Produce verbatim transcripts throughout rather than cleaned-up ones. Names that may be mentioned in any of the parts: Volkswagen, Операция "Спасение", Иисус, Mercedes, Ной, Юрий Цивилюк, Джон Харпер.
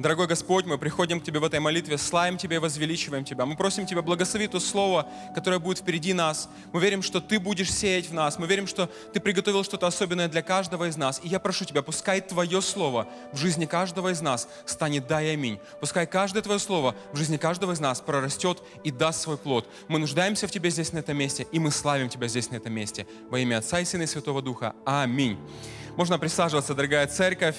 Дорогой Господь, мы приходим к Тебе в этой молитве, славим Тебя и возвеличиваем Тебя. Мы просим Тебя, благослови то слово, которое будет впереди нас. Мы верим, что Ты будешь сеять в нас. Мы верим, что Ты приготовил что-то особенное для каждого из нас. И я прошу Тебя, пускай Твое слово в жизни каждого из нас станет «да» и «аминь». Пускай каждое Твое слово в жизни каждого из нас прорастет и даст свой плод. Мы нуждаемся в Тебе здесь, на этом месте, и мы славим Тебя здесь, на этом месте. Во имя Отца и Сына и Святого Духа. Аминь. Можно присаживаться, дорогая церковь.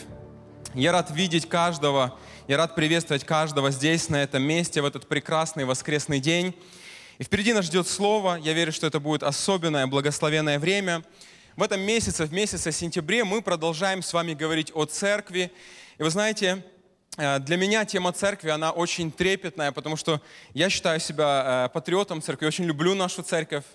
Я рад видеть каждого, я рад приветствовать каждого здесь, на этом месте, в этот прекрасный воскресный день. И впереди нас ждет Слово. Я верю, что это будет особенное, благословенное время. В этом месяце, в месяце сентябре, мы продолжаем с вами говорить о церкви. И вы знаете, для меня тема церкви, она очень трепетная, потому что я считаю себя патриотом церкви, очень люблю нашу церковь.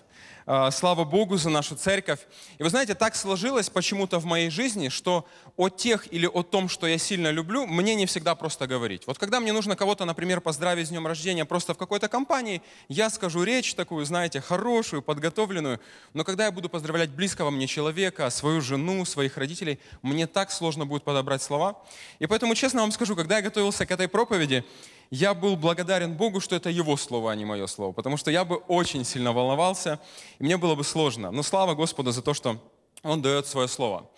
Слава Богу за нашу церковь. И вы знаете, так сложилось почему-то в моей жизни, что о тех или о том, что я сильно люблю, мне не всегда просто говорить. Вот когда мне нужно кого-то, например, поздравить с днем рождения просто в какой-то компании, я скажу речь такую, знаете, хорошую, подготовленную. Но когда я буду поздравлять близкого мне человека, свою жену, своих родителей, мне так сложно будет подобрать слова. И поэтому, честно вам скажу, когда я готовился к этой проповеди, я был благодарен Богу, что это Его слово, а не мое слово, потому что я бы очень сильно волновался, и мне было бы сложно. Но слава Господу за то, что Он дает свое слово.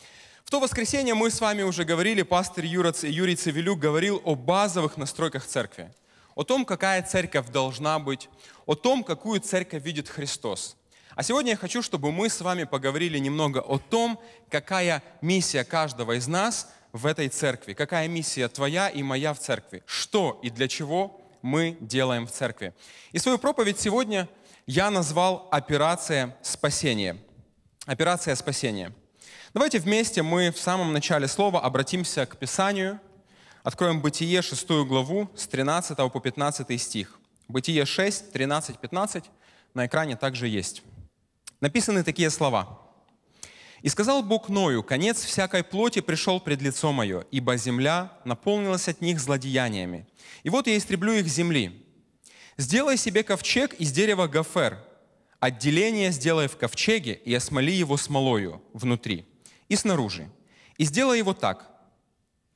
В то воскресенье мы с вами уже говорили, пастор Юрий Цивилюк говорил о базовых настройках церкви, о том, какая церковь должна быть, о том, какую церковь видит Христос. А сегодня я хочу, чтобы мы с вами поговорили немного о том, какая миссия каждого из нас в этой церкви, какая миссия твоя и моя в церкви, что и для чего мы делаем в церкви. И свою проповедь сегодня я назвал «Операция спасения». Операция спасения. Давайте вместе мы в самом начале слова обратимся к Писанию, откроем Бытие шестую главу с тринадцатого по пятнадцатый стих. Бытие шесть, тринадцать, пятнадцать на экране также есть. Написаны такие слова. «И сказал Бог Ною, конец всякой плоти пришел пред лицо мое, ибо земля наполнилась от них злодеяниями. И вот я истреблю их земли. Сделай себе ковчег из дерева гофер. Отделение сделай в ковчеге и осмоли его смолою внутри и снаружи. И сделай его так».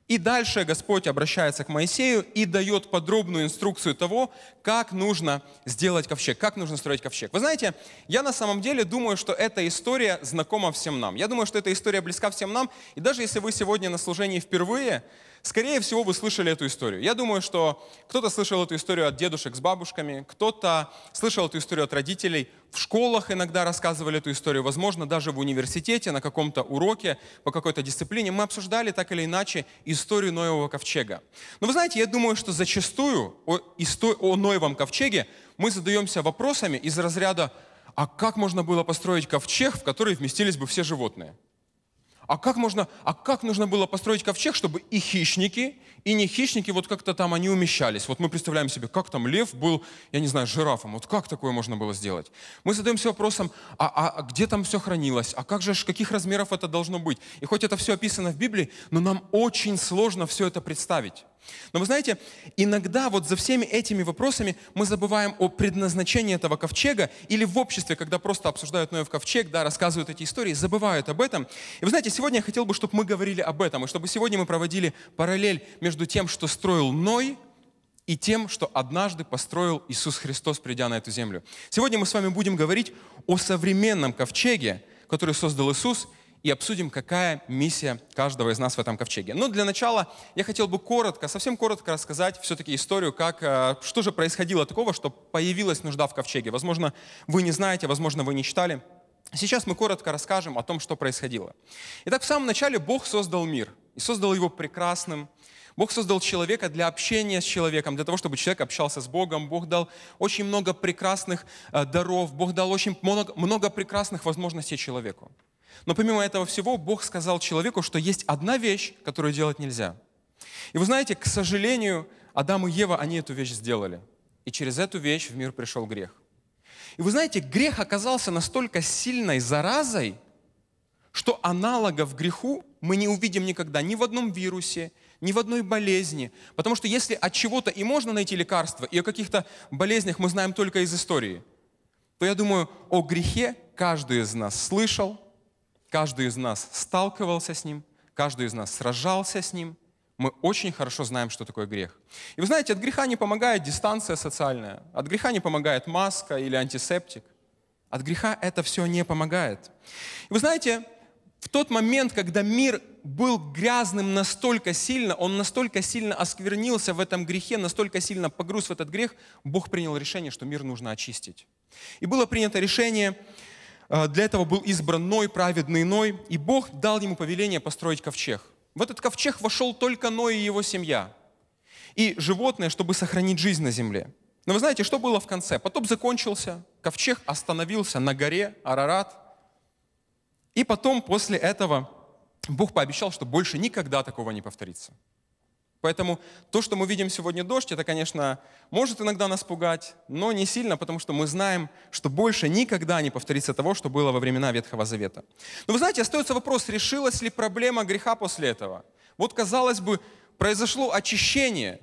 И дальше Господь обращается к Моисею и дает подробную инструкцию того, как нужно сделать ковчег, как нужно строить ковчег. Вы знаете, я на самом деле думаю, что эта история знакома всем нам. Я думаю, что эта история близка всем нам. И даже если вы сегодня на служении впервые, скорее всего, вы слышали эту историю. Я думаю, что кто-то слышал эту историю от дедушек с бабушками, кто-то слышал эту историю от родителей. В школах иногда рассказывали эту историю, возможно, даже в университете, на каком-то уроке, по какой-то дисциплине. Мы обсуждали так или иначе историю Ноевого ковчега. Но вы знаете, я думаю, что зачастую о, исто... о Ноевом ковчеге мы задаемся вопросами из разряда «А как можно было построить ковчег, в который вместились бы все животные?» А как, можно, а как нужно было построить ковчег, чтобы и хищники, и не хищники, вот как-то там они умещались? Вот мы представляем себе, как там лев был, я не знаю, жирафом. Вот как такое можно было сделать? Мы задаемся вопросом, а, а где там все хранилось? А как же, каких размеров это должно быть? И хоть это все описано в Библии, но нам очень сложно все это представить. Но вы знаете, иногда вот за всеми этими вопросами мы забываем о предназначении этого ковчега, или в обществе, когда просто обсуждают Ноев ковчег, да, рассказывают эти истории, забывают об этом. И вы знаете, сегодня я хотел бы, чтобы мы говорили об этом, и чтобы сегодня мы проводили параллель между тем, что строил Ной, и тем, что однажды построил Иисус Христос, придя на эту землю. Сегодня мы с вами будем говорить о современном ковчеге, который создал Иисус, и обсудим, какая миссия каждого из нас в этом ковчеге. Но для начала я хотел бы коротко, совсем коротко рассказать все-таки историю, как, что же происходило такого, что появилась нужда в ковчеге. Возможно, вы не знаете, возможно, вы не читали. Сейчас мы коротко расскажем о том, что происходило. Итак, в самом начале Бог создал мир и создал его прекрасным. Бог создал человека для общения с человеком, для того, чтобы человек общался с Богом. Бог дал очень много прекрасных даров, Бог дал очень много, много прекрасных возможностей человеку. Но помимо этого всего, Бог сказал человеку, что есть одна вещь, которую делать нельзя. И вы знаете, к сожалению, Адам и Ева, они эту вещь сделали. И через эту вещь в мир пришел грех. И вы знаете, грех оказался настолько сильной заразой, что аналогов греху мы не увидим никогда ни в одном вирусе, ни в одной болезни. Потому что если от чего-то и можно найти лекарство, и о каких-то болезнях мы знаем только из истории, то я думаю, о грехе каждый из нас слышал, каждый из нас сталкивался с ним, каждый из нас сражался с ним, Мы очень хорошо знаем, что такое грех. И вы знаете, от греха не помогает дистанция социальная, от греха не помогает маска или антисептик. От греха это все не помогает. И вы знаете, в тот момент, когда мир был грязным настолько сильно, он настолько сильно осквернился в этом грехе, настолько сильно погруз в этот грех, Бог принял решение, что мир нужно очистить. И было принято решение, для этого был избран Ной, праведный Ной, и Бог дал ему повеление построить ковчег. В этот ковчег вошел только Ной и его семья, и животные, чтобы сохранить жизнь на земле. Но вы знаете, что было в конце? Потоп закончился, ковчег остановился на горе Арарат, и потом после этого Бог пообещал, что больше никогда такого не повторится. Поэтому то, что мы видим сегодня дождь, это, конечно, может иногда нас пугать, но не сильно, потому что мы знаем, что больше никогда не повторится того, что было во времена Ветхого Завета. Но вы знаете, остается вопрос, решилась ли проблема греха после этого? Вот, казалось бы, произошло очищение,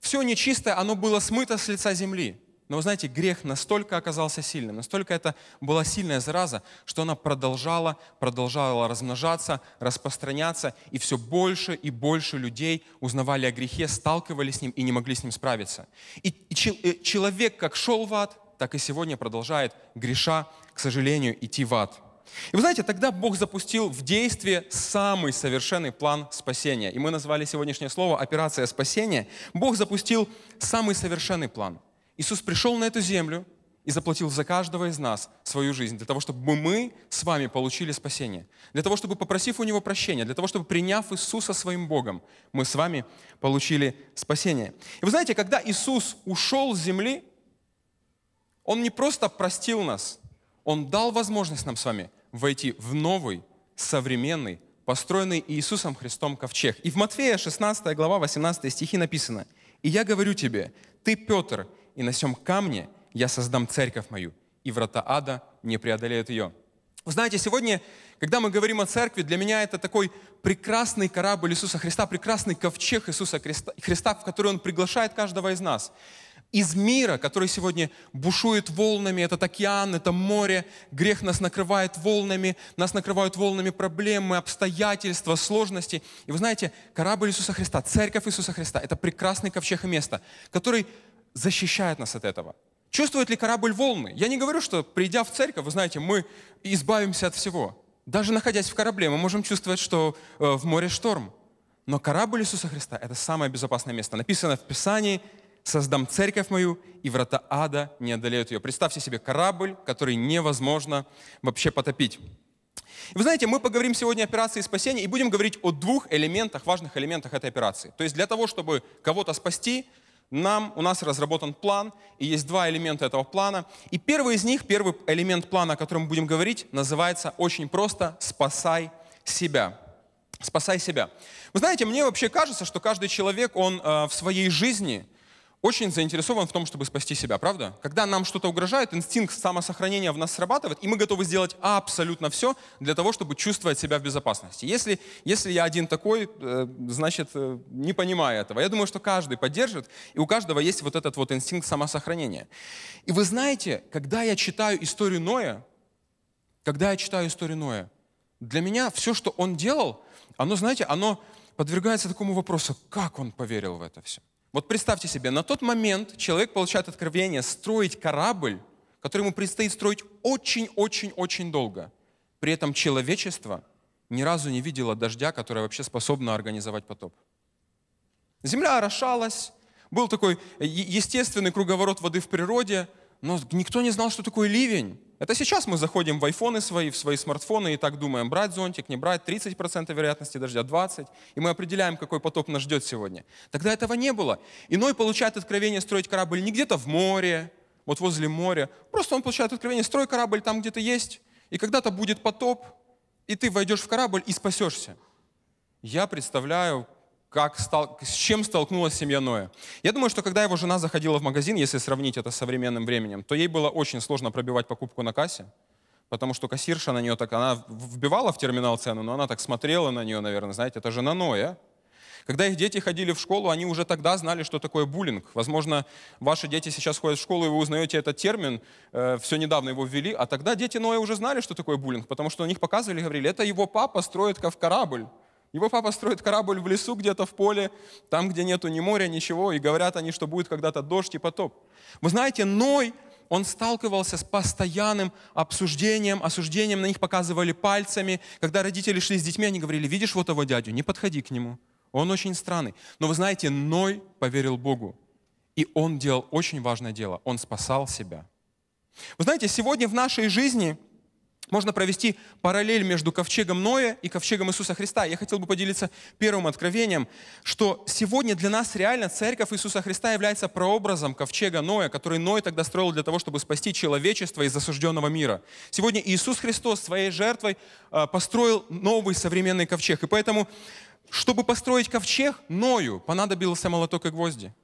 все нечистое, оно было смыто с лица земли. Но вы знаете, грех настолько оказался сильным, настолько это была сильная зараза, что она продолжала, продолжала размножаться, распространяться, и все больше и больше людей узнавали о грехе, сталкивались с ним и не могли с ним справиться. И, и человек как шел в ад, так и сегодня продолжает греша, к сожалению, идти в ад. И вы знаете, тогда Бог запустил в действие самый совершенный план спасения. И мы назвали сегодняшнее слово «Операция спасения». Бог запустил самый совершенный план. Иисус пришел на эту землю и заплатил за каждого из нас свою жизнь, для того, чтобы мы с вами получили спасение, для того, чтобы, попросив у Него прощения, для того, чтобы, приняв Иисуса своим Богом, мы с вами получили спасение. И вы знаете, когда Иисус ушел с земли, Он не просто простил нас, Он дал возможность нам с вами войти в новый, современный, построенный Иисусом Христом ковчег. И в Матфея шестнадцатая глава, восемнадцатый стихи написано: «И я говорю тебе, ты, Петр, и на сем камне я создам церковь мою, и врата ада не преодолеют ее». Вы знаете, сегодня, когда мы говорим о церкви, для меня это такой прекрасный корабль Иисуса Христа, прекрасный ковчег Иисуса Христа, в который Он приглашает каждого из нас. Из мира, который сегодня бушует волнами, этот океан, это море, грех нас накрывает волнами, нас накрывают волнами проблемы, обстоятельства, сложности. И вы знаете, корабль Иисуса Христа, церковь Иисуса Христа, это прекрасный ковчег и место, который защищает нас от этого. Чувствует ли корабль волны? Я не говорю, что, придя в церковь, вы знаете, мы избавимся от всего. Даже находясь в корабле, мы можем чувствовать, что э, в море шторм. Но корабль Иисуса Христа — это самое безопасное место. Написано в Писании: «Создам церковь мою, и врата ада не одолеют ее». Представьте себе корабль, который невозможно вообще потопить. И вы знаете, мы поговорим сегодня о операции спасения и будем говорить о двух элементах, важных элементах этой операции. То есть для того, чтобы кого-то спасти, Нам, у нас разработан план, и есть два элемента этого плана. И первый из них, первый элемент плана, о котором мы будем говорить, называется очень просто «Спасай себя». Спасай себя. Вы знаете, мне вообще кажется, что каждый человек, он э, в своей жизни очень заинтересован в том, чтобы спасти себя, правда? Когда нам что-то угрожает, инстинкт самосохранения в нас срабатывает, и мы готовы сделать абсолютно все для того, чтобы чувствовать себя в безопасности. Если, если я один такой, значит, не понимаю этого. Я думаю, что каждый поддержит, и у каждого есть вот этот вот инстинкт самосохранения. И вы знаете, когда я читаю историю Ноя, когда я читаю историю Ноя, для меня все, что он делал, оно, знаете, оно подвергается такому вопросу: как он поверил в это все? Вот представьте себе, на тот момент человек получает откровение строить корабль, который ему предстоит строить очень-очень-очень долго. При этом человечество ни разу не видело дождя, которое вообще способно организовать потоп. Земля орошалась, был такой естественный круговорот воды в природе, но никто не знал, что такое ливень. Это сейчас мы заходим в айфоны свои, в свои смартфоны и так думаем, брать зонтик, не брать, тридцать процентов вероятности дождя, двадцать процентов, и мы определяем, какой потоп нас ждет сегодня. Тогда этого не было. И Ной получает откровение строить корабль не где-то в море, вот возле моря, просто он получает откровение, строй корабль там, где ты есть, и когда-то будет потоп, и ты войдешь в корабль и спасешься. Я представляю, Как стал, с чем столкнулась семья Ноя. Я думаю, что когда его жена заходила в магазин, если сравнить это с современным временем, то ей было очень сложно пробивать покупку на кассе, потому что кассирша на нее так, она вбивала в терминал цену, но она так смотрела на нее, наверное, знаете, это жена Ноя. Когда их дети ходили в школу, они уже тогда знали, что такое буллинг. Возможно, ваши дети сейчас ходят в школу, и вы узнаете этот термин, э, все недавно его ввели, а тогда дети Ноя уже знали, что такое буллинг, потому что у них показывали, говорили, это его папа строит корабль. Его папа строит корабль в лесу, где-то в поле, там, где нету ни моря, ничего, и говорят они, что будет когда-то дождь и потоп. Вы знаете, Ной, он сталкивался с постоянным обсуждением, осуждением, на них показывали пальцами. Когда родители шли с детьми, они говорили: видишь вот того дядю, не подходи к нему, он очень странный. Но вы знаете, Ной поверил Богу, и он делал очень важное дело, он спасал себя. Вы знаете, сегодня в нашей жизни можно провести параллель между ковчегом Ноя и ковчегом Иисуса Христа. Я хотел бы поделиться первым откровением, что сегодня для нас реально церковь Иисуса Христа является прообразом ковчега Ноя, который Ной тогда строил для того, чтобы спасти человечество из осужденного мира. Сегодня Иисус Христос своей жертвой построил новый современный ковчег. И поэтому, чтобы построить ковчег, Ною понадобился молоток и гвозди.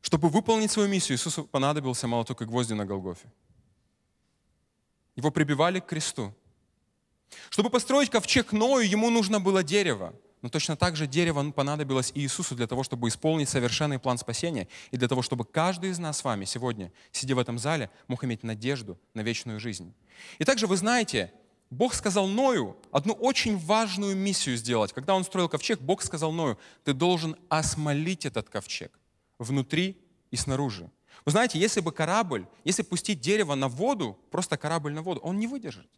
Чтобы выполнить свою миссию, Иисусу понадобился молоток и гвозди на Голгофе. Его прибивали к кресту. Чтобы построить ковчег Ною, ему нужно было дерево. Но точно так же дерево понадобилось и Иисусу для того, чтобы исполнить совершенный план спасения и для того, чтобы каждый из нас с вами сегодня, сидя в этом зале, мог иметь надежду на вечную жизнь. И также вы знаете, Бог сказал Ною одну очень важную миссию сделать. Когда он строил ковчег, Бог сказал Ною: ты должен осмолить этот ковчег внутри и снаружи. Вы знаете, если бы корабль, если пустить дерево на воду, просто корабль на воду, он не выдержит.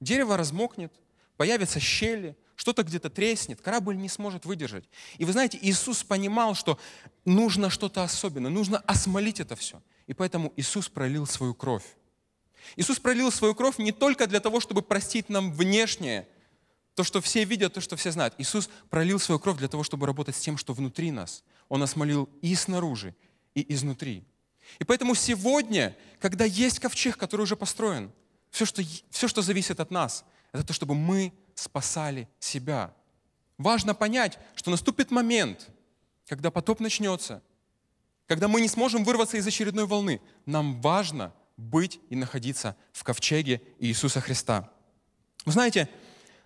Дерево размокнет, появятся щели, что-то где-то треснет, корабль не сможет выдержать. И вы знаете, Иисус понимал, что нужно что-то особенное, нужно осмолить это все. И поэтому Иисус пролил свою кровь. Иисус пролил свою кровь не только для того, чтобы простить нам внешнее, то, что все видят, то, что все знают. Иисус пролил свою кровь для того, чтобы работать с тем, что внутри нас. Он осмолил и снаружи, и изнутри. И поэтому сегодня, когда есть ковчег, который уже построен, все что, все, что зависит от нас, это то, чтобы мы спасали себя. Важно понять, что наступит момент, когда потоп начнется, когда мы не сможем вырваться из очередной волны. Нам важно быть и находиться в ковчеге Иисуса Христа. Вы знаете,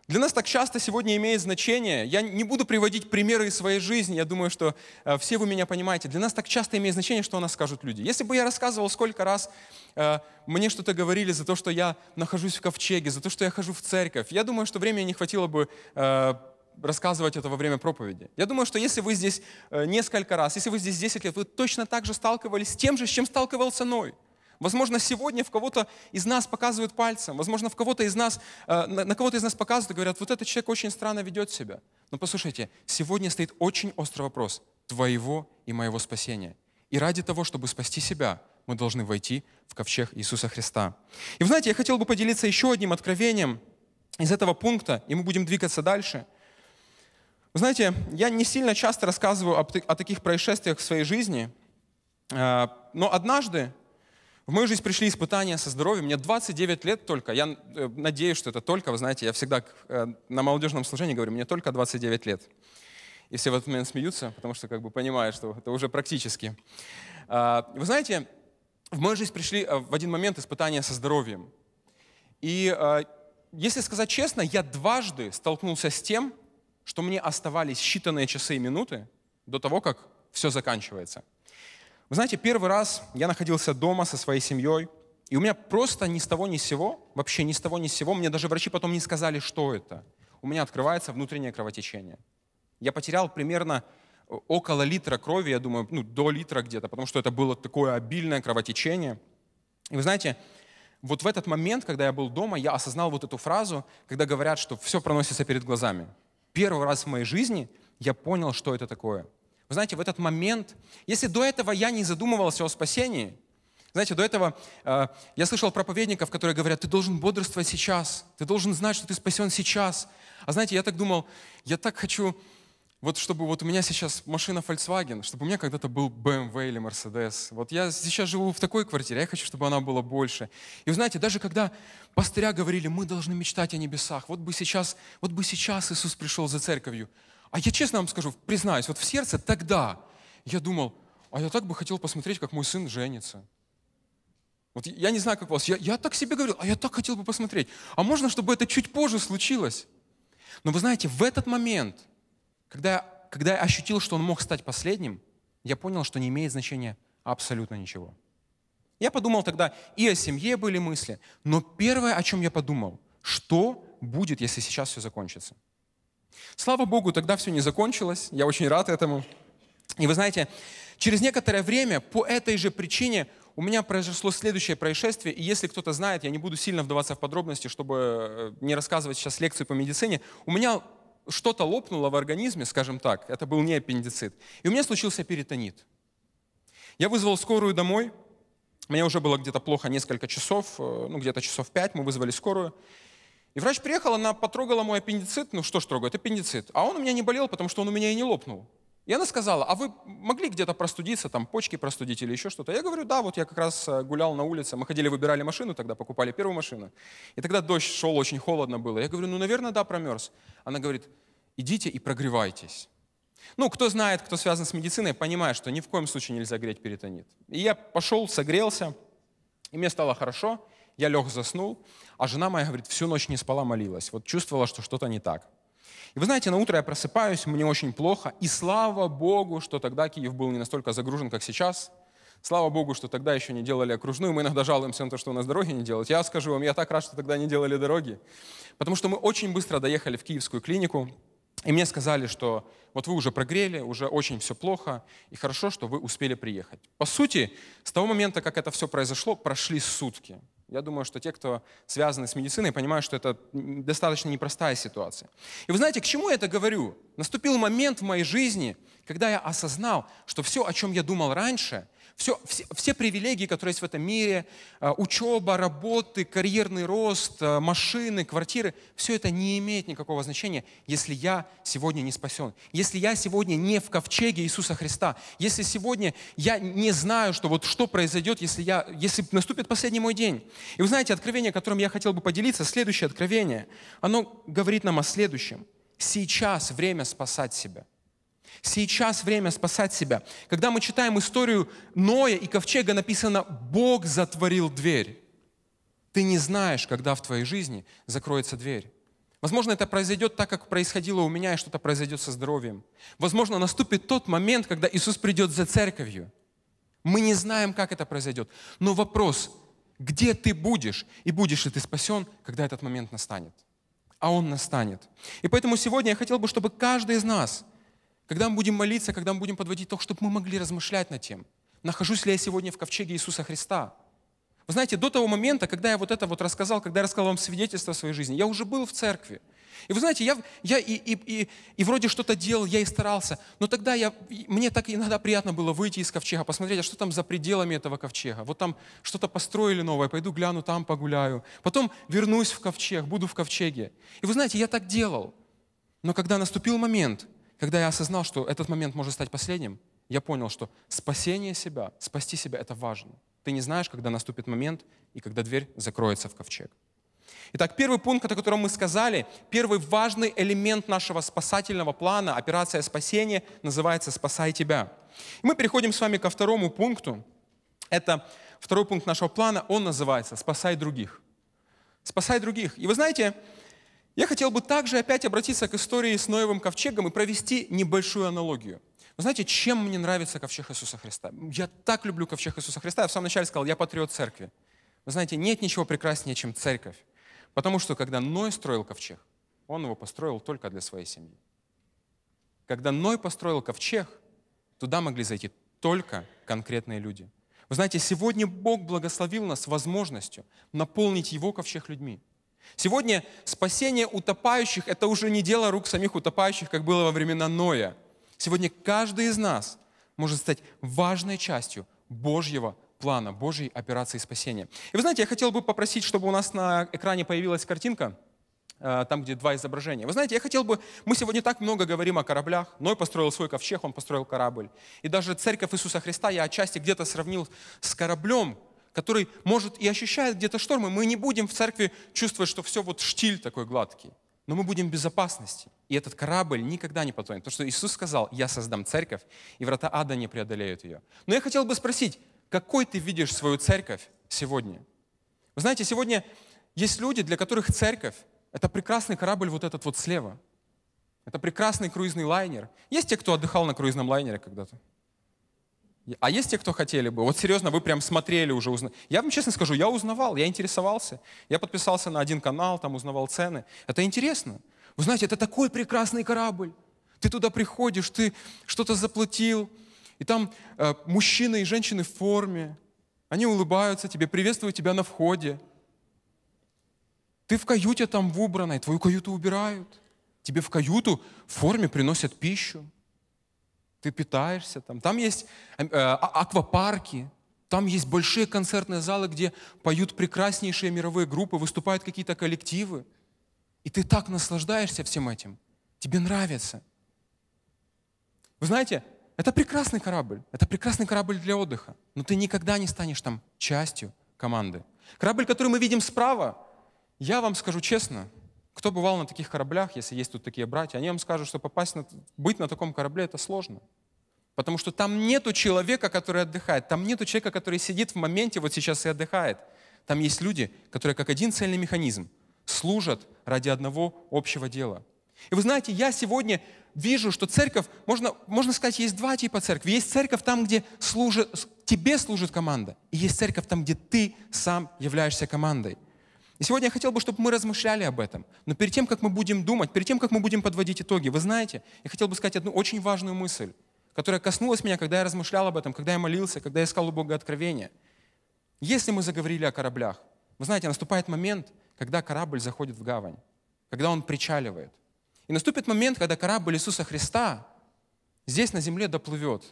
для нас так часто сегодня имеет значение, я не буду приводить примеры из своей жизни, я думаю, что э, все вы меня понимаете, для нас так часто имеет значение, что о нас скажут люди. Если бы я рассказывал, сколько раз э, мне что-то говорили за то, что я нахожусь в ковчеге, за то, что я хожу в церковь, я думаю, что времени не хватило бы э, рассказывать это во время проповеди. Я думаю, что если вы здесь э, несколько раз, если вы здесь десять лет, вы точно так же сталкивались с тем же, с чем сталкивался Ной. Возможно, сегодня в кого-то из нас показывают пальцем, возможно, в кого-то из нас, на кого-то из нас показывают и говорят: вот этот человек очень странно ведет себя. Но послушайте, сегодня стоит очень острый вопрос твоего и моего спасения. И ради того, чтобы спасти себя, мы должны войти в ковчег Иисуса Христа. И вы знаете, я хотел бы поделиться еще одним откровением из этого пункта, и мы будем двигаться дальше. Вы знаете, я не сильно часто рассказываю о таких происшествиях в своей жизни, но однажды в мою жизнь пришли испытания со здоровьем. Мне двадцать девять лет только. Я надеюсь, что это только. Вы знаете, я всегда на молодежном служении говорю: мне только двадцать девять лет. И все в этот момент смеются, потому что как бы понимают, что это уже практически. Вы знаете, в мою жизнь пришли в один момент испытания со здоровьем. И если сказать честно, я дважды столкнулся с тем, что мне оставались считанные часы и минуты до того, как все заканчивается. Вы знаете, первый раз я находился дома со своей семьей, и у меня просто ни с того ни с сего, вообще ни с того ни с сего, мне даже врачи потом не сказали, что это. У меня открывается внутреннее кровотечение. Я потерял примерно около литра крови, я думаю, ну, до литра где-то, потому что это было такое обильное кровотечение. И вы знаете, вот в этот момент, когда я был дома, я осознал вот эту фразу, когда говорят, что все проносится перед глазами. Первый раз в моей жизни я понял, что это такое. Вы знаете, в этот момент, если до этого я не задумывался о спасении, знаете, до этого э, я слышал проповедников, которые говорят: ты должен бодрствовать сейчас, ты должен знать, что ты спасен сейчас. А знаете, я так думал, я так хочу, вот чтобы вот у меня сейчас машина Volkswagen, чтобы у меня когда-то был бэ эм вэ или Mercedes. Вот я сейчас живу в такой квартире, я хочу, чтобы она была больше. И вы знаете, даже когда пастыря говорили: мы должны мечтать о небесах, вот бы сейчас, вот бы сейчас Иисус пришел за церковью. А я честно вам скажу, признаюсь, вот в сердце тогда я думал: а я так бы хотел посмотреть, как мой сын женится. Вот я не знаю, как вас, я, я так себе говорил, а я так хотел бы посмотреть. А можно, чтобы это чуть позже случилось? Но вы знаете, в этот момент, когда, когда я ощутил, что он мог стать последним, я понял, что не имеет значения абсолютно ничего. Я подумал тогда и о семье были мысли, но первое, о чем я подумал, что будет, если сейчас все закончится. Слава Богу, тогда все не закончилось. Я очень рад этому. И вы знаете, через некоторое время по этой же причине у меня произошло следующее происшествие. И если кто-то знает, я не буду сильно вдаваться в подробности, чтобы не рассказывать сейчас лекцию по медицине. У меня что-то лопнуло в организме, скажем так. Это был не аппендицит. И у меня случился перитонит. Я вызвал скорую домой. Мне уже было где-то плохо несколько часов, ну где-то часов пять, мы вызвали скорую. И врач приехала, она потрогала мой аппендицит, ну что ж трогает, аппендицит. А он у меня не болел, потому что он у меня и не лопнул. И она сказала, а вы могли где-то простудиться, там почки простудить или еще что-то? Я говорю, да, вот я как раз гулял на улице, мы ходили, выбирали машину тогда, покупали первую машину. И тогда дождь шел, очень холодно было. Я говорю, ну, наверное, да, промерз. Она говорит, идите и прогревайтесь. Ну, кто знает, кто связан с медициной, понимает, что ни в коем случае нельзя греть перитонит. И я пошел, согрелся, и мне стало хорошо, я лег, заснул, а жена моя, говорит, всю ночь не спала, молилась, вот чувствовала, что что-то не так. И вы знаете, на утро я просыпаюсь, мне очень плохо, и слава Богу, что тогда Киев был не настолько загружен, как сейчас. Слава Богу, что тогда еще не делали окружную. Мы иногда жалуемся на то, что у нас дороги не делают. Я скажу вам, я так рад, что тогда не делали дороги, потому что мы очень быстро доехали в киевскую клинику. И мне сказали, что вот вы уже прогрели, уже очень все плохо, и хорошо, что вы успели приехать. По сути, с того момента, как это все произошло, прошли сутки. Я думаю, что те, кто связаны с медициной, понимают, что это достаточно непростая ситуация. И вы знаете, к чему я это говорю? Наступил момент в моей жизни, когда я осознал, что все, о чем я думал раньше, все, все, все привилегии, которые есть в этом мире, учеба, работы, карьерный рост, машины, квартиры, все это не имеет никакого значения, если я сегодня не спасен, если я сегодня не в ковчеге Иисуса Христа, если сегодня я не знаю, что вот что произойдет, если, я, если наступит последний мой день. И вы знаете, откровение, которым я хотел бы поделиться, следующее откровение, оно говорит нам о следующем. Сейчас время спасать себя. Сейчас время спасать себя. Когда мы читаем историю Ноя и ковчега, написано «Бог затворил дверь». Ты не знаешь, когда в твоей жизни закроется дверь. Возможно, это произойдет так, как происходило у меня, и что-то произойдет со здоровьем. Возможно, наступит тот момент, когда Иисус придет за церковью. Мы не знаем, как это произойдет. Но вопрос, где ты будешь, и будешь ли ты спасен, когда этот момент настанет? А он настанет. И поэтому сегодня я хотел бы, чтобы каждый из нас, когда мы будем молиться, когда мы будем подводить итог, чтобы мы могли размышлять над тем, нахожусь ли я сегодня в ковчеге Иисуса Христа. Вы знаете, до того момента, когда я вот это вот рассказал, когда я рассказал вам свидетельство о своей жизни, я уже был в церкви. И вы знаете, я, я и, и, и, и вроде что-то делал, я и старался, но тогда я, мне так иногда приятно было выйти из ковчега, посмотреть, а что там за пределами этого ковчега. Вот там что-то построили новое, пойду гляну, там погуляю. Потом вернусь в ковчег, буду в ковчеге. И вы знаете, я так делал. Но когда наступил момент, когда я осознал, что этот момент может стать последним, я понял, что спасение себя, спасти себя – это важно. Ты не знаешь, когда наступит момент и когда дверь закроется в ковчег. Итак, первый пункт, о котором мы сказали, первый важный элемент нашего спасательного плана, операция спасения, называется «Спасай тебя». И мы переходим с вами ко второму пункту. Это второй пункт нашего плана, он называется «Спасай других». «Спасай других». И вы знаете, я хотел бы также опять обратиться к истории с Ноевым ковчегом и провести небольшую аналогию. Вы знаете, чем мне нравится ковчег Иисуса Христа? Я так люблю ковчег Иисуса Христа. Я в самом начале сказал, я патриот церкви. Вы знаете, нет ничего прекраснее, чем церковь. Потому что, когда Ной строил ковчег, он его построил только для своей семьи. Когда Ной построил ковчег, туда могли зайти только конкретные люди. Вы знаете, сегодня Бог благословил нас возможностью наполнить его ковчег людьми. Сегодня спасение утопающих – это уже не дело рук самих утопающих, как было во времена Ноя. Сегодня каждый из нас может стать важной частью Божьего плана, Божьей операции спасения. И вы знаете, я хотел бы попросить, чтобы у нас на экране появилась картинка, там, где два изображения. Вы знаете, я хотел бы... Мы сегодня так много говорим о кораблях. Ной построил свой ковчег, он построил корабль. И даже церковь Иисуса Христа я отчасти где-то сравнил с кораблем, который, может, и ощущает где-то штормы. Мы не будем в церкви чувствовать, что все вот штиль такой гладкий. Но мы будем в безопасности. И этот корабль никогда не потонет. Потому что Иисус сказал, я создам церковь, и врата ада не преодолеют ее. Но я хотел бы спросить, какой ты видишь свою церковь сегодня? Вы знаете, сегодня есть люди, для которых церковь — это прекрасный корабль вот этот вот слева. Это прекрасный круизный лайнер. Есть те, кто отдыхал на круизном лайнере когда-то? А есть те, кто хотели бы? Вот серьезно, вы прям смотрели уже, узна... Я вам честно скажу, я узнавал, я интересовался. Я подписался на один канал, там узнавал цены. Это интересно. Вы знаете, это такой прекрасный корабль. Ты туда приходишь, ты что-то заплатил. И там э, мужчины и женщины в форме. Они улыбаются тебе, приветствуют тебя на входе. Ты в каюте там в убранной, твою каюту убирают. Тебе в каюту в форме приносят пищу. Ты питаешься там. Там есть э, аквапарки, там есть большие концертные залы, где поют прекраснейшие мировые группы, выступают какие-то коллективы. И ты так наслаждаешься всем этим. Тебе нравится. Вы знаете, это прекрасный корабль. Это прекрасный корабль для отдыха. Но ты никогда не станешь там частью команды. Корабль, который мы видим справа, я вам скажу честно, кто бывал на таких кораблях, если есть тут такие братья, они вам скажут, что попасть на, быть на таком корабле — это сложно. Потому что там нету человека, который отдыхает. Там нету человека, который сидит в моменте, вот сейчас и отдыхает. Там есть люди, которые как один цельный механизм служат ради одного общего дела. И вы знаете, я сегодня вижу, что церковь, можно, можно сказать, есть два типа церкви. Есть церковь там, где служит, тебе служит команда. И есть церковь там, где ты сам являешься командой. И сегодня я хотел бы, чтобы мы размышляли об этом. Но перед тем, как мы будем думать, перед тем, как мы будем подводить итоги, вы знаете, я хотел бы сказать одну очень важную мысль, которая коснулась меня, когда я размышлял об этом, когда я молился, когда я искал у Бога откровения. Если мы заговорили о кораблях, вы знаете, наступает момент, когда корабль заходит в гавань, когда он причаливает. И наступит момент, когда корабль Иисуса Христа здесь на земле доплывет.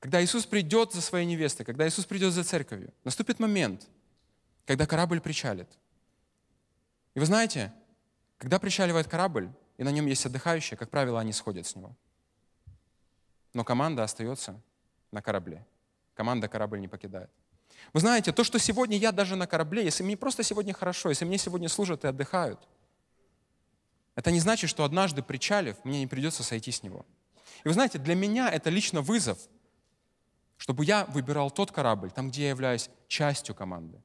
Когда Иисус придет за своей невестой, когда Иисус придет за церковью, наступит момент, когда корабль причалит. И вы знаете, когда причаливает корабль, и на нем есть отдыхающие, как правило, они сходят с него. Но команда остается на корабле. Команда корабль не покидает. Вы знаете, то, что сегодня я даже на корабле, если мне просто сегодня хорошо, если мне сегодня служат и отдыхают, это не значит, что однажды, причалив, мне не придется сойти с него. И вы знаете, для меня это лично вызов, чтобы я выбирал тот корабль, там, где я являюсь частью команды.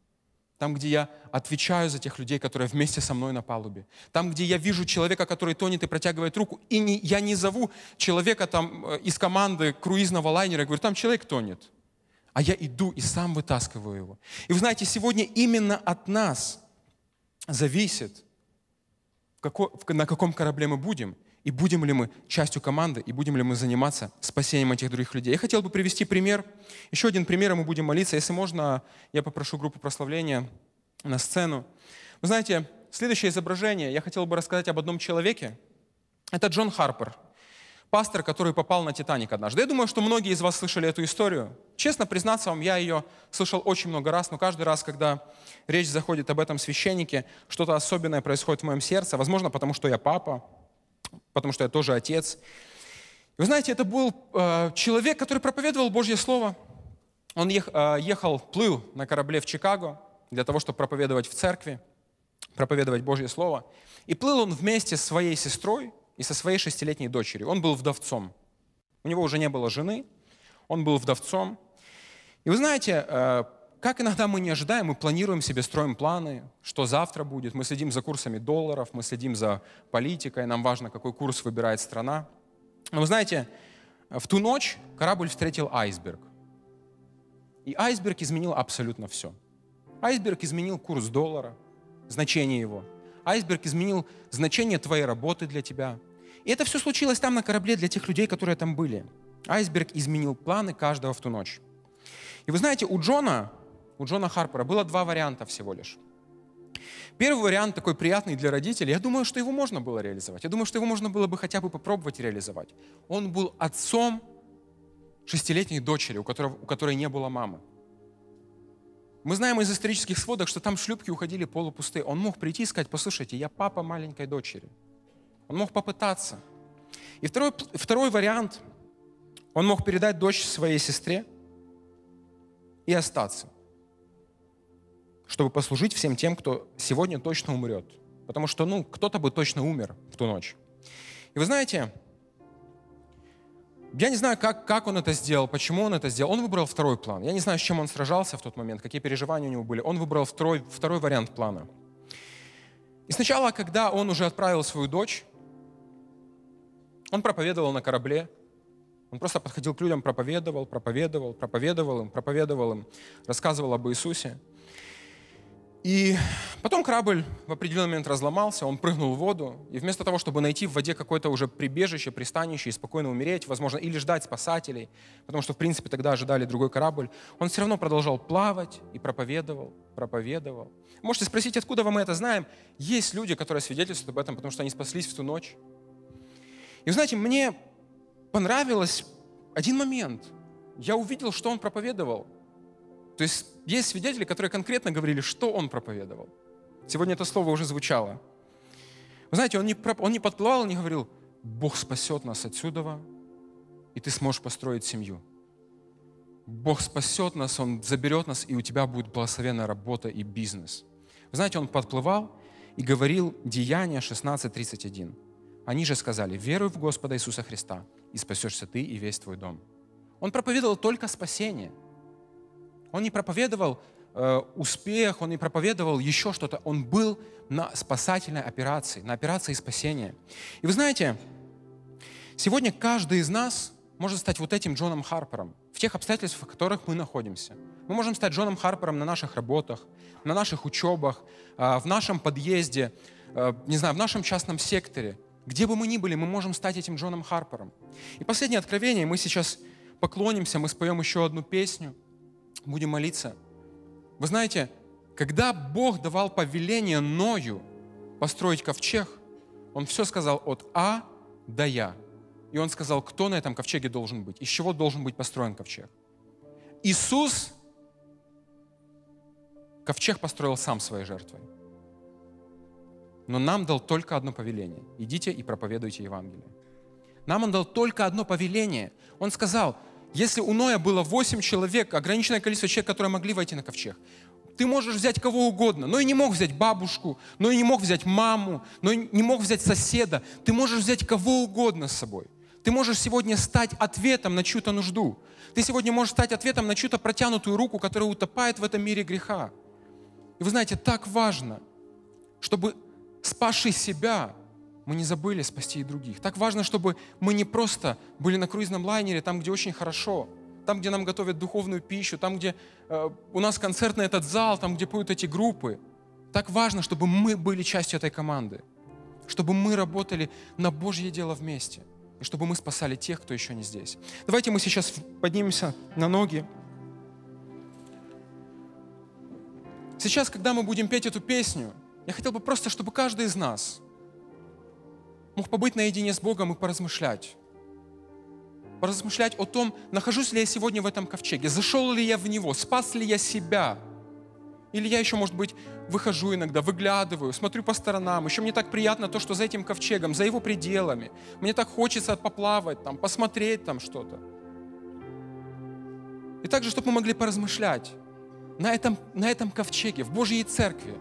Там, где я отвечаю за тех людей, которые вместе со мной на палубе. Там, где я вижу человека, который тонет и протягивает руку. И не, я не зову человека там, из команды круизного лайнера и говорю, там человек тонет. А я иду и сам вытаскиваю его. И вы знаете, сегодня именно от нас зависит, в какой, в, на каком корабле мы будем. И будем ли мы частью команды, и будем ли мы заниматься спасением этих других людей. Я хотел бы привести пример. Еще один пример, и мы будем молиться. Если можно, я попрошу группу прославления на сцену. Вы знаете, следующее изображение. Я хотел бы рассказать об одном человеке. Это Джон Харпер, пастор, который попал на «Титаник» однажды. Я думаю, что многие из вас слышали эту историю. Честно признаться вам, я ее слышал очень много раз, но каждый раз, когда речь заходит об этом священнике, что-то особенное происходит в моем сердце. Возможно, потому что я папа, потому что я тоже отец. Вы знаете, это был э, человек, который проповедовал Божье Слово. Он ех, э, ехал, плыл на корабле в Чикаго для того, чтобы проповедовать в церкви, проповедовать Божье Слово. И плыл он вместе с своей сестрой и со своей шестилетней дочерью. Он был вдовцом. У него уже не было жены, он был вдовцом. И вы знаете, э, как иногда мы не ожидаем, мы планируем себе, строим планы, что завтра будет. Мы следим за курсами долларов, мы следим за политикой, нам важно, какой курс выбирает страна. Но вы знаете, в ту ночь корабль встретил айсберг. И айсберг изменил абсолютно все. Айсберг изменил курс доллара, значение его. Айсберг изменил значение твоей работы для тебя. И это все случилось там на корабле для тех людей, которые там были. Айсберг изменил планы каждого в ту ночь. И вы знаете, у Джона... У Джона Харпера было два варианта всего лишь. Первый вариант такой приятный для родителей. Я думаю, что его можно было реализовать. Я думаю, что его можно было бы хотя бы попробовать реализовать. Он был отцом шестилетней дочери, у которой, у которой не было мамы. Мы знаем из исторических сводок, что там шлюпки уходили полупустые. Он мог прийти и сказать, послушайте, я папа маленькой дочери. Он мог попытаться. И второй, второй вариант. Он мог передать дочь своей сестре и остаться, чтобы послужить всем тем, кто сегодня точно умрет. Потому что, ну, кто-то бы точно умер в ту ночь. И вы знаете, я не знаю, как, как он это сделал, почему он это сделал. Он выбрал второй план. Я не знаю, с чем он сражался в тот момент, какие переживания у него были. Он выбрал второй, второй вариант плана. И сначала, когда он уже отправил свою дочь, он проповедовал на корабле, Он просто подходил к людям, проповедовал, проповедовал, проповедовал им, проповедовал им, рассказывал об Иисусе. И потом корабль в определенный момент разломался, он прыгнул в воду, и вместо того, чтобы найти в воде какое-то уже прибежище, пристанище и спокойно умереть, возможно, или ждать спасателей, потому что, в принципе, тогда ожидали другой корабль, он все равно продолжал плавать и проповедовал, проповедовал. Можете спросить, откуда мы это знаем? Есть люди, которые свидетельствуют об этом, потому что они спаслись в ту ночь. И, знаете, мне понравилось один момент. Я увидел, что он проповедовал. То есть есть свидетели, которые конкретно говорили, что он проповедовал. Сегодня это слово уже звучало. Вы знаете, он не, он не подплывал, не говорил: Бог спасет нас отсюда, и ты сможешь построить семью. Бог спасет нас, Он заберет нас, и у тебя будет благословенная работа и бизнес. Вы знаете, он подплывал и говорил Деяния шестнадцать тридцать один. Они же сказали: веруй в Господа Иисуса Христа, и спасешься ты и весь твой дом. Он проповедовал только спасение. Он не проповедовал э, успех, он не проповедовал еще что-то. Он был на спасательной операции, на операции спасения. И вы знаете, сегодня каждый из нас может стать вот этим Джоном Харпером в тех обстоятельствах, в которых мы находимся. Мы можем стать Джоном Харпером на наших работах, на наших учебах, э, в нашем подъезде, э, не знаю, в нашем частном секторе. Где бы мы ни были, мы можем стать этим Джоном Харпером. И последнее откровение, мы сейчас поклонимся, мы споем еще одну песню, будем молиться. Вы знаете, когда Бог давал повеление Ною построить ковчег, Он все сказал от А до Я. И Он сказал, кто на этом ковчеге должен быть, из чего должен быть построен ковчег. Иисус ковчег построил сам своей жертвой. Но нам дал только одно повеление. Идите и проповедуйте Евангелие. Нам Он дал только одно повеление. Он сказал, если у Ноя было восемь человек, ограниченное количество человек, которые могли войти на ковчег, ты можешь взять кого угодно, но и не мог взять бабушку, но и не мог взять маму, но и не мог взять соседа. Ты можешь взять кого угодно с собой. Ты можешь сегодня стать ответом на чью-то нужду. Ты сегодня можешь стать ответом на чью-то протянутую руку, которая утопает в этом мире греха. И вы знаете, так важно, чтобы, спасши себя, мы не забыли спасти и других. Так важно, чтобы мы не просто были на круизном лайнере, там, где очень хорошо, там, где нам готовят духовную пищу, там, где э, у нас концертный этот зал, там, где поют эти группы. Так важно, чтобы мы были частью этой команды, чтобы мы работали на Божье дело вместе, и чтобы мы спасали тех, кто еще не здесь. Давайте мы сейчас поднимемся на ноги. Сейчас, когда мы будем петь эту песню, я хотел бы просто, чтобы каждый из нас мог побыть наедине с Богом и поразмышлять. Поразмышлять о том, нахожусь ли я сегодня в этом ковчеге, зашел ли я в него, спас ли я себя. Или я еще, может быть, выхожу иногда, выглядываю, смотрю по сторонам. Еще мне так приятно то, что за этим ковчегом, за его пределами. Мне так хочется поплавать, там, посмотреть там что-то. И также, чтобы мы могли поразмышлять на этом, на этом ковчеге, в Божьей церкви.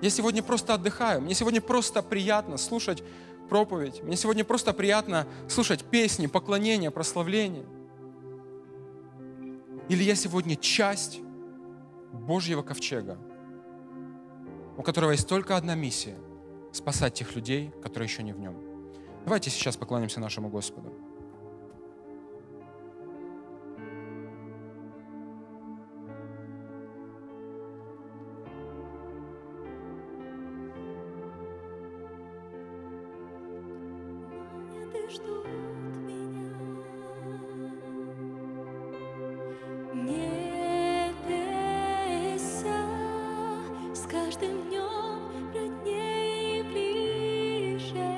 Я сегодня просто отдыхаю, мне сегодня просто приятно слушать проповедь. Мне сегодня просто приятно слушать песни, поклонения, прославления. Или я сегодня часть Божьего ковчега, у которого есть только одна миссия — спасать тех людей, которые еще не в нем. Давайте сейчас поклонимся нашему Господу. Роднее и ближе.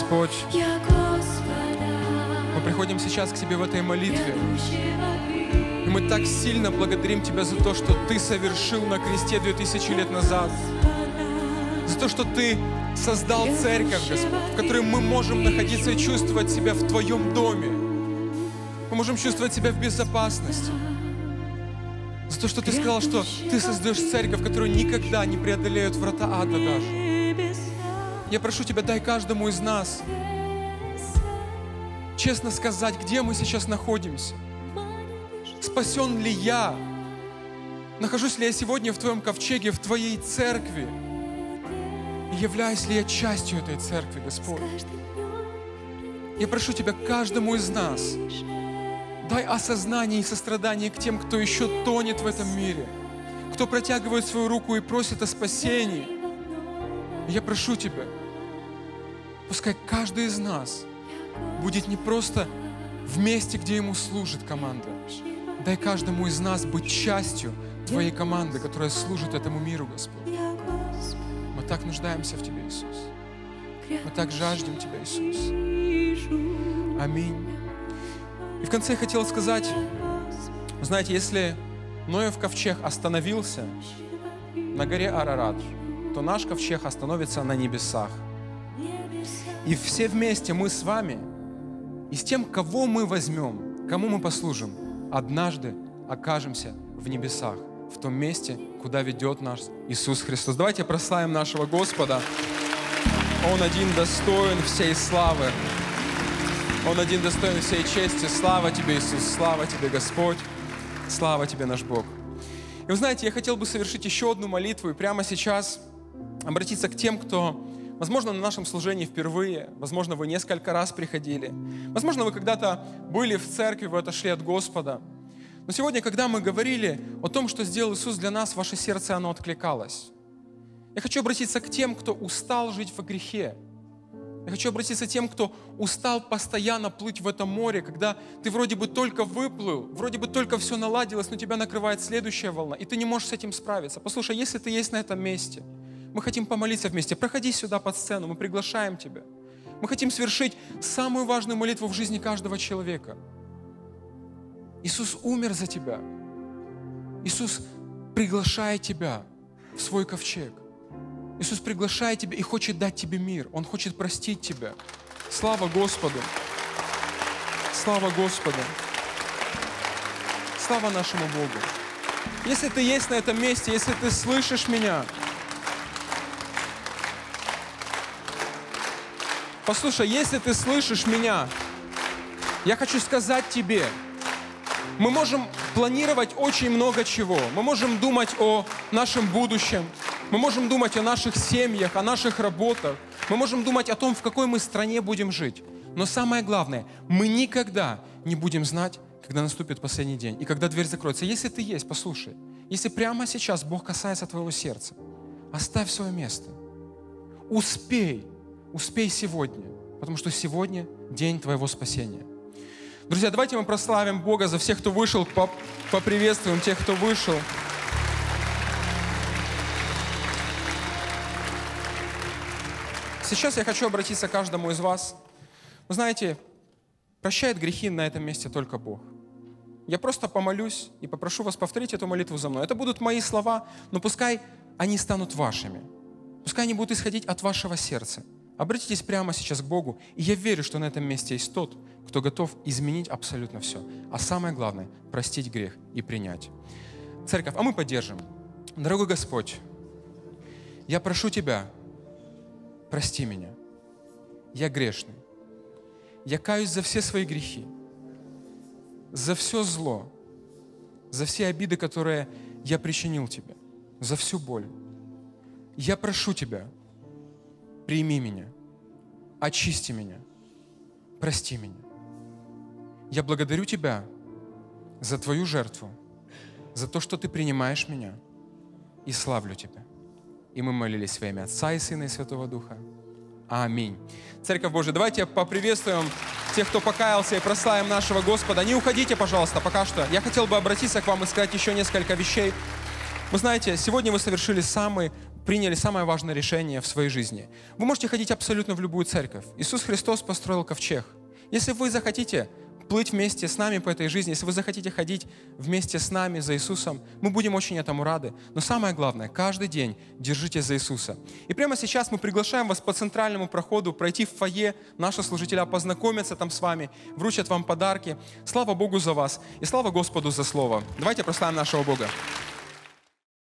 Господь. Мы приходим сейчас к Тебе в этой молитве. И мы так сильно благодарим Тебя за то, что Ты совершил на кресте две тысячи лет назад. За то, что Ты создал церковь, Господь, в которой мы можем находиться и чувствовать себя в Твоем доме. Мы можем чувствовать себя в безопасности. За то, что Ты сказал, что Ты создаешь церковь, которую никогда не преодолеют врата ада даже. Я прошу Тебя, дай каждому из нас честно сказать, где мы сейчас находимся. Спасен ли я? Нахожусь ли я сегодня в Твоем ковчеге, в Твоей церкви? И являюсь ли я частью этой церкви, Господь? Я прошу Тебя, каждому из нас, дай осознание и сострадание к тем, кто еще тонет в этом мире, кто протягивает свою руку и просит о спасении. Я прошу Тебя, пускай каждый из нас будет не просто в месте, где ему служит команда. Дай каждому из нас быть частью Твоей команды, которая служит этому миру, Господь. Мы так нуждаемся в Тебе, Иисус. Мы так жаждем Тебя, Иисус. Аминь. И в конце я хотел сказать, знаете, если Ноев ковчег остановился на горе Арарат, то наш ковчег остановится на небесах. И все вместе мы с вами и с тем, кого мы возьмем, кому мы послужим, однажды окажемся в небесах, в том месте, куда ведет нас Иисус Христос. Давайте прославим нашего Господа. Он один достоин всей славы. Он один достоин всей чести. Слава Тебе, Иисус, слава Тебе, Господь, слава Тебе, наш Бог. И вы знаете, я хотел бы совершить еще одну молитву и прямо сейчас обратиться к тем, кто, возможно, на нашем служении впервые, возможно, вы несколько раз приходили, возможно, вы когда-то были в церкви, вы отошли от Господа. Но сегодня, когда мы говорили о том, что сделал Иисус для нас, ваше сердце, оно откликалось. Я хочу обратиться к тем, кто устал жить во грехе. Я хочу обратиться к тем, кто устал постоянно плыть в этом море, когда ты вроде бы только выплыл, вроде бы только все наладилось, но тебя накрывает следующая волна, и ты не можешь с этим справиться. Послушай, если ты есть на этом месте, мы хотим помолиться вместе. Проходи сюда под сцену, мы приглашаем тебя. Мы хотим совершить самую важную молитву в жизни каждого человека. Иисус умер за тебя. Иисус приглашает тебя в свой ковчег. Иисус приглашает тебя и хочет дать тебе мир. Он хочет простить тебя. Слава Господу! Слава Господу! Слава нашему Богу! Если ты есть на этом месте, если ты слышишь меня, послушай, если ты слышишь меня, я хочу сказать тебе, мы можем планировать очень много чего. Мы можем думать о нашем будущем. Мы можем думать о наших семьях, о наших работах. Мы можем думать о том, в какой мы стране будем жить. Но самое главное, мы никогда не будем знать, когда наступит последний день и когда дверь закроется. Если ты есть, послушай, если прямо сейчас Бог касается твоего сердца, оставь свое место. Успей, успей сегодня, потому что сегодня день твоего спасения. Друзья, давайте мы прославим Бога за всех, кто вышел, поприветствуем тех, кто вышел. Сейчас я хочу обратиться к каждому из вас. Вы знаете, прощает грехи на этом месте только Бог. Я просто помолюсь и попрошу вас повторить эту молитву за мной. Это будут мои слова, но пускай они станут вашими. Пускай они будут исходить от вашего сердца. Обратитесь прямо сейчас к Богу, и я верю, что на этом месте есть тот, кто готов изменить абсолютно все. А самое главное – простить грех и принять. Церковь, а мы поддержим. Дорогой Господь, я прошу Тебя, прости меня, я грешный, я каюсь за все свои грехи, за все зло, за все обиды, которые я причинил Тебе, за всю боль. Я прошу Тебя, прими меня, очисти меня, прости меня. Я благодарю Тебя за Твою жертву, за то, что Ты принимаешь меня, и славлю Тебя. И мы молились во имя Отца и Сына и Святого Духа. Аминь. Церковь Божия, давайте поприветствуем тех, кто покаялся, и прославим нашего Господа. Не уходите, пожалуйста, пока что. Я хотел бы обратиться к вам и сказать еще несколько вещей. Вы знаете, сегодня вы совершили самый приняли самое важное решение в своей жизни. Вы можете ходить абсолютно в любую церковь. Иисус Христос построил ковчег. Если вы захотите плыть вместе с нами по этой жизни, если вы захотите ходить вместе с нами за Иисусом, мы будем очень этому рады. Но самое главное, каждый день держитесь за Иисуса. И прямо сейчас мы приглашаем вас по центральному проходу пройти в фойе. Наши служители познакомятся там с вами, вручат вам подарки. Слава Богу за вас и слава Господу за Слово. Давайте прославим нашего Бога.